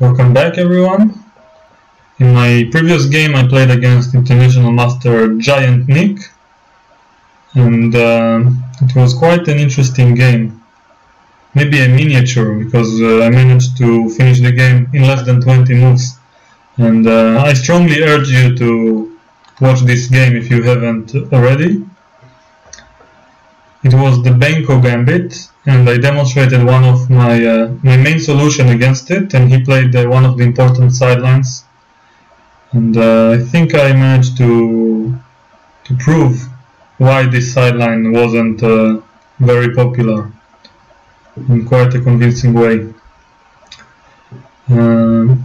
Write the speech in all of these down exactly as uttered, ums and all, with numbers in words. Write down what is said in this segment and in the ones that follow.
Welcome back, everyone. In my previous game I played against International Master Giant Nick, and uh, it was quite an interesting game. Maybe a miniature, because uh, I managed to finish the game in less than twenty moves. And uh, I strongly urge you to watch this game if you haven't already. It was the Benko Gambit, and I demonstrated one of my, uh, my main solution against it, and he played uh, one of the important sidelines. And uh, I think I managed to to prove why this sideline wasn't uh, very popular in quite a convincing way. Uh,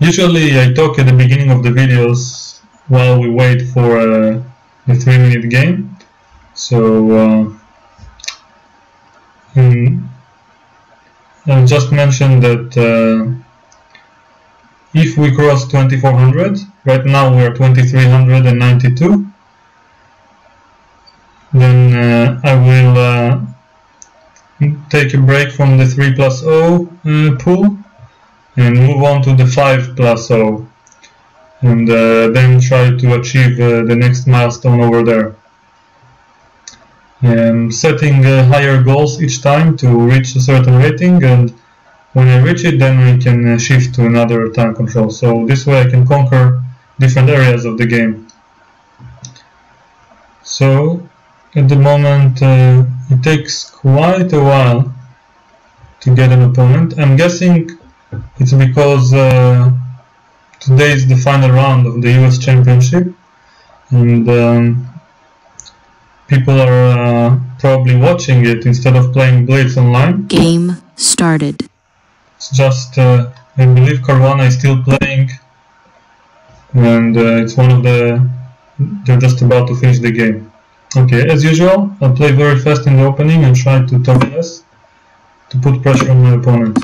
usually I talk at the beginning of the videos while we wait for uh, a three minute game. So uh, in, I just mentioned that uh, if we cross twenty-four hundred, right now we are twenty-three ninety-two, then uh, I will uh, take a break from the three plus zero uh, pool and move on to the five plus zero, and uh, then try to achieve uh, the next milestone over there. I'm setting uh, higher goals each time to reach a certain rating, and when I reach it, then I can shift to another time control. So this way I can conquer different areas of the game. So at the moment uh, it takes quite a while to get an opponent. I'm guessing it's because uh, today is the final round of the U S Championship, and um, people are uh, probably watching it instead of playing Blitz online. Game started. It's just, uh, I believe Carvana is still playing, and uh, it's one of the, they're just about to finish the game. Okay, as usual, I'll play very fast in the opening and try to talk less, to put pressure on my opponent.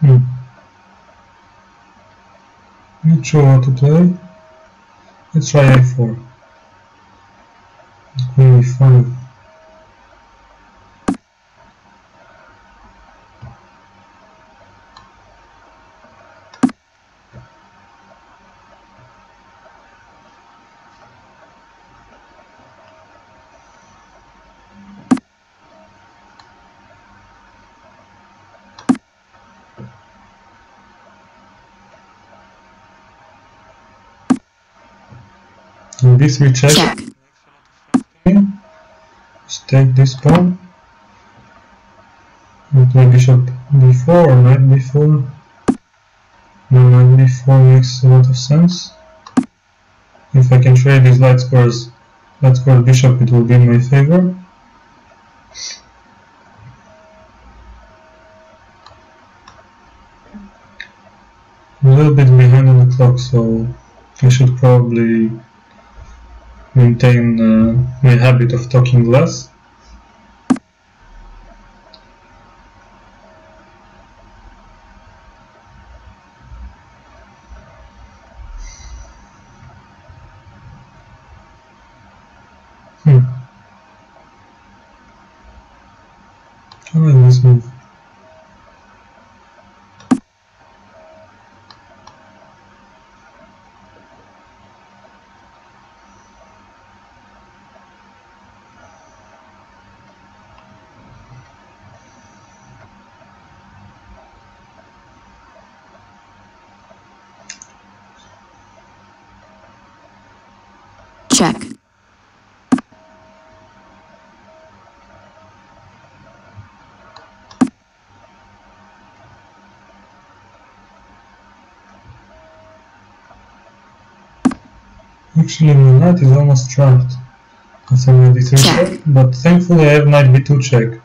Hmm. Not sure what to play. Let's try a four. It will be fun. This we check. check. Okay. Let's take this pawn. We play bishop b four or knight b four. No, knight b four makes a lot of sense. If I can trade these light squares, light square bishop, it will be in my favor. A little bit behind on the clock, so I should probably maintain uh, my habit of talking less. Hmm. I like this move. Check. Actually, my knight is almost trapped. Considering d three check, but thankfully I have knight b two check.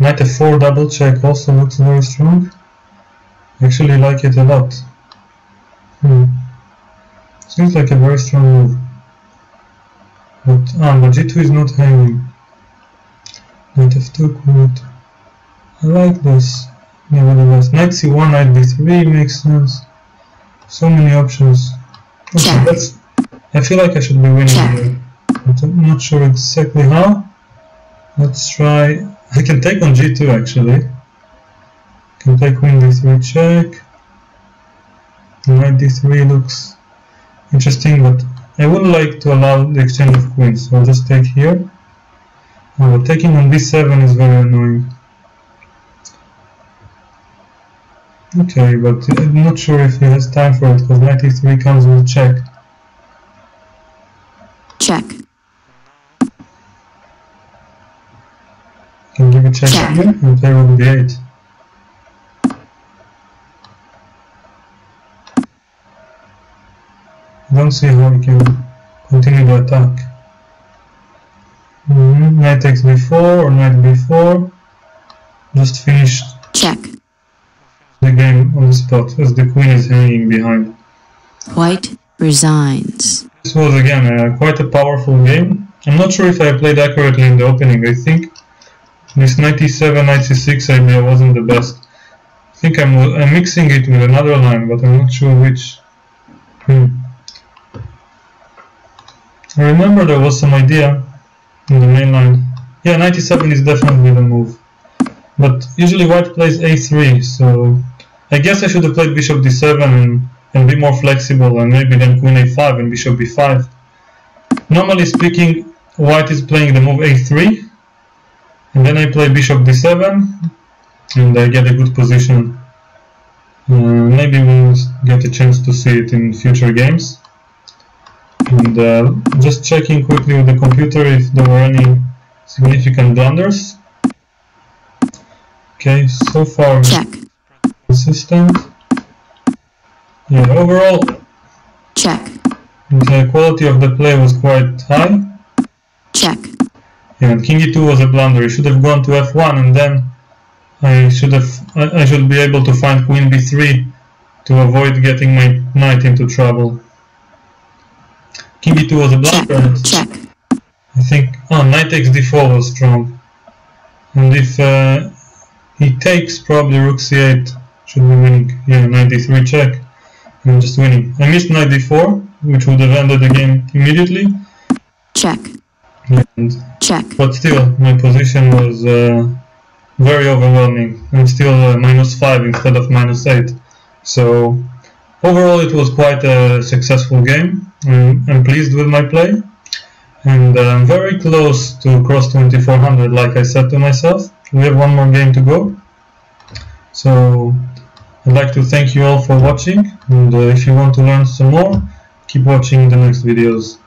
Knight f four double check also looks very strong. Actually, I like it a lot. Hmm. Seems like a very strong move. But ah, but g two is not hanging. Knight f two could. I like this. Nevertheless, knight c one, knight b three makes sense. So many options. Okay, that's, I feel like I should be winning here, but I'm not sure exactly how. Let's try. I can take on g two actually. Can take queen d three check. Knight d three looks interesting, but I would like to allow the exchange of queens, so I'll just take here. Oh, but taking on b seven is very annoying. Okay, but I'm not sure if he has time for it, because knight e three comes with check. Check. Can give a check, check here and play with b eight. I don't see how he can continue the attack. Mm-hmm. Knight takes b four or knight b four. Just finished. Check. The game on the spot as the queen is hanging behind. White resigns. This was again a, quite a powerful game. I'm not sure if I played accurately in the opening. I think this knight e seven, knight c six idea wasn't the best. I think I'm, I'm mixing it with another line, but I'm not sure which. Hmm. I remember there was some idea in the main line. Yeah, knight e seven is definitely the move. But usually white plays a three, so I guess I should have played bishop d seven and, and be more flexible, and maybe then queen a five and bishop b five. Normally speaking, white is playing the move a three, and then I play bishop d seven, and I get a good position. Uh, maybe we'll get a chance to see it in future games. And uh, just checking quickly with the computer if there were any significant blunders. Okay, so far check. Consistent. Yeah, overall check. The quality of the play was quite high. Check. Yeah, and king e two was a blunder. It should have gone to f one, and then I should have I, I should be able to find queen b three to avoid getting my knight into trouble. King e two was a blunder. Check. Check. I think oh knight takes d four was strong, and if. Uh, He takes, probably rook c eight should be winning. Yeah, knight d three check. I'm just winning. I missed knight d four, which would have ended the game immediately. Check. And check. But still, my position was uh, very overwhelming. I'm still uh, minus five instead of minus eight. So overall, it was quite a successful game. I'm, I'm pleased with my play, and uh, I'm very close to cross twenty-four hundred, like I said to myself. We have one more game to go, so I'd like to thank you all for watching, and uh, if you want to learn some more, keep watching the next videos.